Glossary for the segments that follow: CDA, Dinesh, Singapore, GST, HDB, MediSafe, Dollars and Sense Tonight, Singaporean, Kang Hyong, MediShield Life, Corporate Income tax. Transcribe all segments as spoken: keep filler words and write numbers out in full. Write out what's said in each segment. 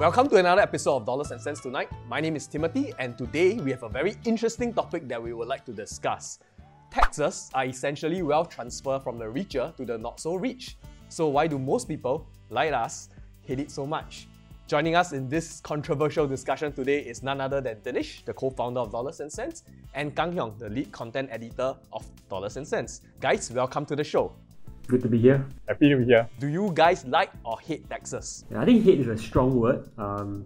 Welcome to another episode of Dollars and Sense Tonight. My name is Timothy, and today we have a very interesting topic that we would like to discuss. Taxes are essentially wealth transfer from the richer to the not-so-rich. So why do most people, like us, hate it so much? Joining us in this controversial discussion today is none other than Dinesh, the co-founder of Dollars and Sense, and Kang Hyong, the lead content editor of Dollars and Sense. Guys, welcome to the show. Good to be here. Happy to be here. Do you guys like or hate taxes? Yeah, I think hate is a strong word. Um,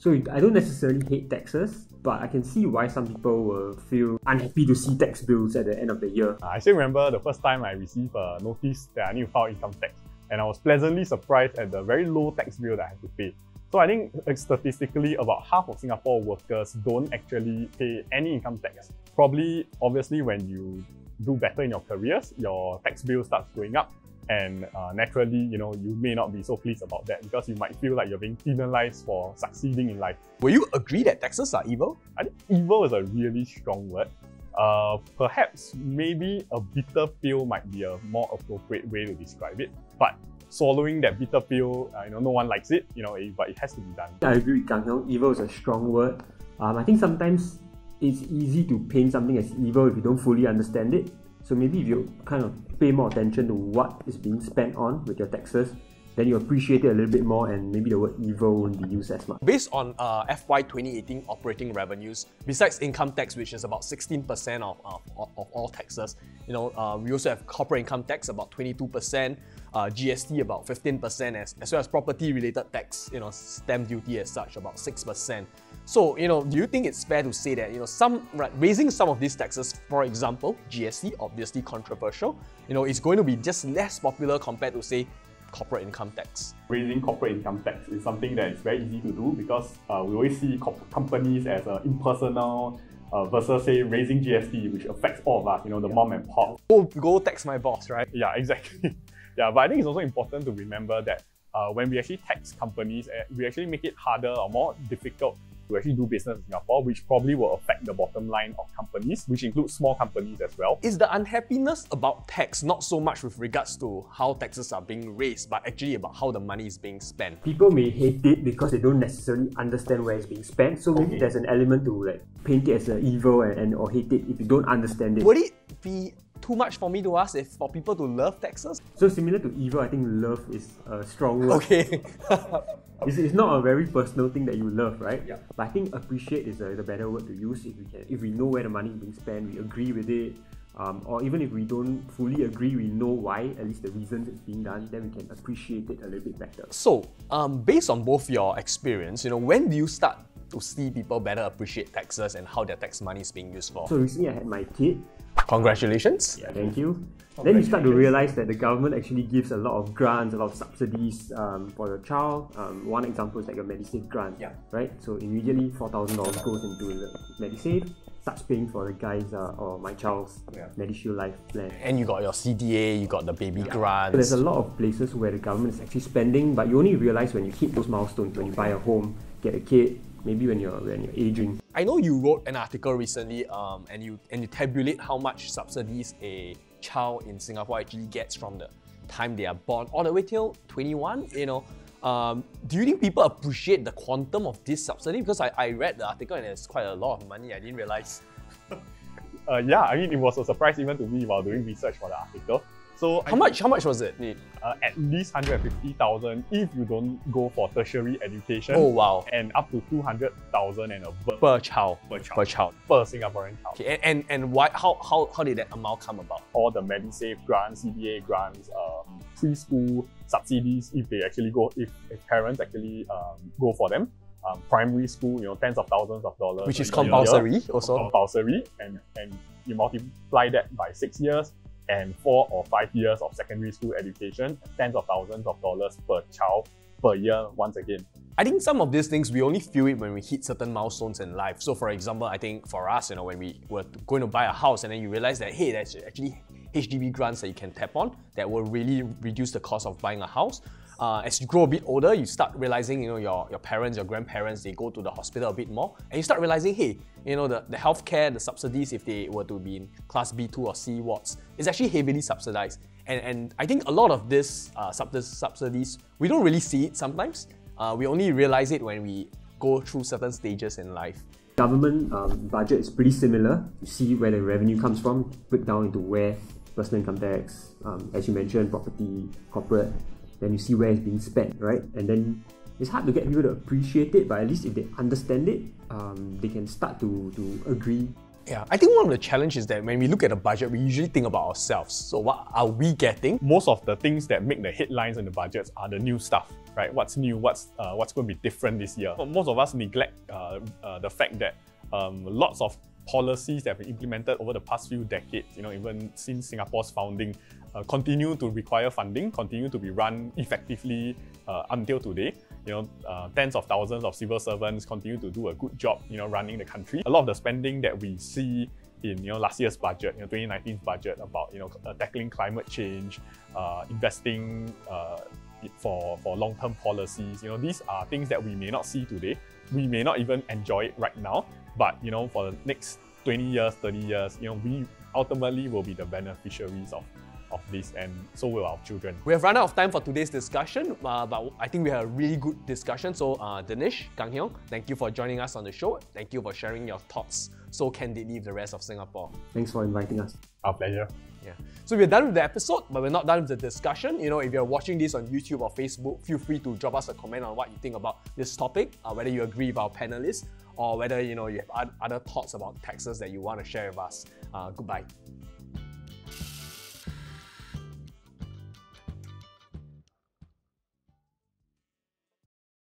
so I don't necessarily hate taxes, but I can see why some people will feel unhappy to see tax bills at the end of the year. I still remember the first time I received a notice that I need to file income tax, and I was pleasantly surprised at the very low tax bill that I had to pay. So I think statistically about half of Singapore workers don't actually pay any income tax. Probably, obviously, when you do better in your careers, your tax bill starts going up, and uh, naturally, you know, you may not be so pleased about that because you might feel like you're being penalized for succeeding in life. Will you agree that taxes are evil? I think evil is a really strong word. Uh, perhaps maybe a bitter pill might be a more appropriate way to describe it, but swallowing that bitter pill, uh, you know, no one likes it, you know, but it has to be done. I agree with Kang Hyong. Evil is a strong word. Um, I think sometimes it's easy to paint something as evil if you don't fully understand it. So maybe if you kind of pay more attention to what is being spent on with your taxes, then you appreciate it a little bit more, and maybe the word evil won't be used as much. Based on uh, F Y twenty eighteen operating revenues, besides income tax, which is about sixteen percent of, uh, of all taxes, you know, uh, we also have corporate income tax, about twenty-two percent, uh, G S T about fifteen percent, as, as well as property-related tax, you know, stamp duty as such, about six percent. So, you know, do you think it's fair to say that, you know, some right, raising some of these taxes, for example, G S T, obviously controversial, you know, it's going to be just less popular compared to, say, corporate income tax? Raising corporate income tax is something that is very easy to do because uh, we always see companies as uh, impersonal uh, versus, say, raising G S T, which affects all of us, you know, the yeah. mom and pop. Go, go tax my boss, right? Yeah, exactly. Yeah, but I think it's also important to remember that uh, when we actually tax companies, we actually make it harder or more difficult to actually do business in Singapore, which probably will affect the bottom line of companies, which includes small companies as well. Is the unhappiness about tax not so much with regards to how taxes are being raised, but actually about how the money is being spent? People may hate it because they don't necessarily understand where it's being spent, so maybe okay. there's an element to like paint it as an evil and, and or hate it if you don't understand it. Would it be too much for me to ask if for people to love taxes? So similar to evil, I think love is a strong word. Okay. it's, it's not a very personal thing that you love, right? Yeah. But I think appreciate is a, is a better word to use if we can, if we know where the money is being spent, we agree with it, um, or even if we don't fully agree, we know why, at least the reasons it's being done, then we can appreciate it a little bit better. So, um, based on both your experience, you know, when do you start to see people better appreciate taxes and how their tax money is being used for? So recently I had my kid. Congratulations. Yeah, thank you. Congratulations. Then you start to realize that the government actually gives a lot of grants, a lot of subsidies um, for your child. Um, one example is like a MediSafe grant, yeah. right? So immediately four thousand dollars goes into the MediSafe, starts paying for the guy's uh, or my child's yeah. MediShield Life plan. And you got your C D A, you got the baby yeah. grants. So there's a lot of places where the government is actually spending, but you only realize when you hit those milestones, when you buy a home, get a kid, maybe when you're, when you're aging. I know you wrote an article recently um, and you and you tabulate how much subsidies a child in Singapore actually gets from the time they are born all the way till twenty-one, you know. Um, do you think people appreciate the quantum of this subsidy? Because I, I read the article and it's quite a lot of money, I didn't realize. uh, yeah, I mean, it was a surprise even to me while doing research for the article. So how I, much? How much was it? Uh, at least one hundred fifty thousand if you don't go for tertiary education. Oh wow! And up to two hundred thousand and above per child, per child, per child, per Singaporean child. Okay, and, and and why? How how how did that amount come about? All the MediSafe grants, C D A grants, um, preschool subsidies if they actually go, if, if parents actually um, go for them. Um, primary school, you know, tens of thousands of dollars, which is compulsory year, also. Compulsory, and and you multiply that by six years. And four or five years of secondary school education, tens of thousands of dollars per child per year once again. I think some of these things, we only feel it when we hit certain milestones in life. So for example, I think for us, you know, when we were going to buy a house and then you realize that, hey, there's actually H D B grants that you can tap on that will really reduce the cost of buying a house. Uh, as you grow a bit older, you start realizing, you know, your, your parents, your grandparents, they go to the hospital a bit more. And you start realizing, hey, you know, the, the healthcare, the subsidies, if they were to be in class B two or C wards, is actually heavily subsidized. And, and I think a lot of this uh, sub subsidies, we don't really see it sometimes. Uh, we only realize it when we go through certain stages in life. Government um, budget is pretty similar. You see where the revenue comes from, break down into where personal income tax, um, as you mentioned, property, corporate, then you see where it's being spent, right? And then it's hard to get people to appreciate it, but at least if they understand it, um, they can start to, to agree. Yeah, I think one of the challenges is that when we look at a budget, we usually think about ourselves. So what are we getting? Most of the things that make the headlines in the budgets are the new stuff, right? What's new? What's uh, what's going to be different this year? Most of us neglect uh, uh, the fact that um, lots of policies that have been implemented over the past few decades, you know, even since Singapore's founding, uh, continue to require funding, continue to be run effectively uh, until today. You know, uh, tens of thousands of civil servants continue to do a good job, you know, running the country. A lot of the spending that we see in, you know, last year's budget, you know, twenty nineteen's budget about, you know, uh, tackling climate change, uh, investing uh, for, for long-term policies, you know, these are things that we may not see today. We may not even enjoy it right now, but, you know, for the next twenty years, thirty years, you know, we ultimately will be the beneficiaries of of this, and so will our children. We have run out of time for today's discussion, uh, but I think we had a really good discussion. So uh, Dinesh, Kang Hyong, thank you for joining us on the show. Thank you for sharing your thoughts so candidly with the rest of Singapore. Thanks for inviting us. Our pleasure. Yeah. So we're done with the episode, but we're not done with the discussion. You know, if you're watching this on YouTube or Facebook, feel free to drop us a comment on what you think about this topic, uh, whether you agree with our panelists, or whether, you know, you have other thoughts about taxes that you want to share with us. Uh, goodbye.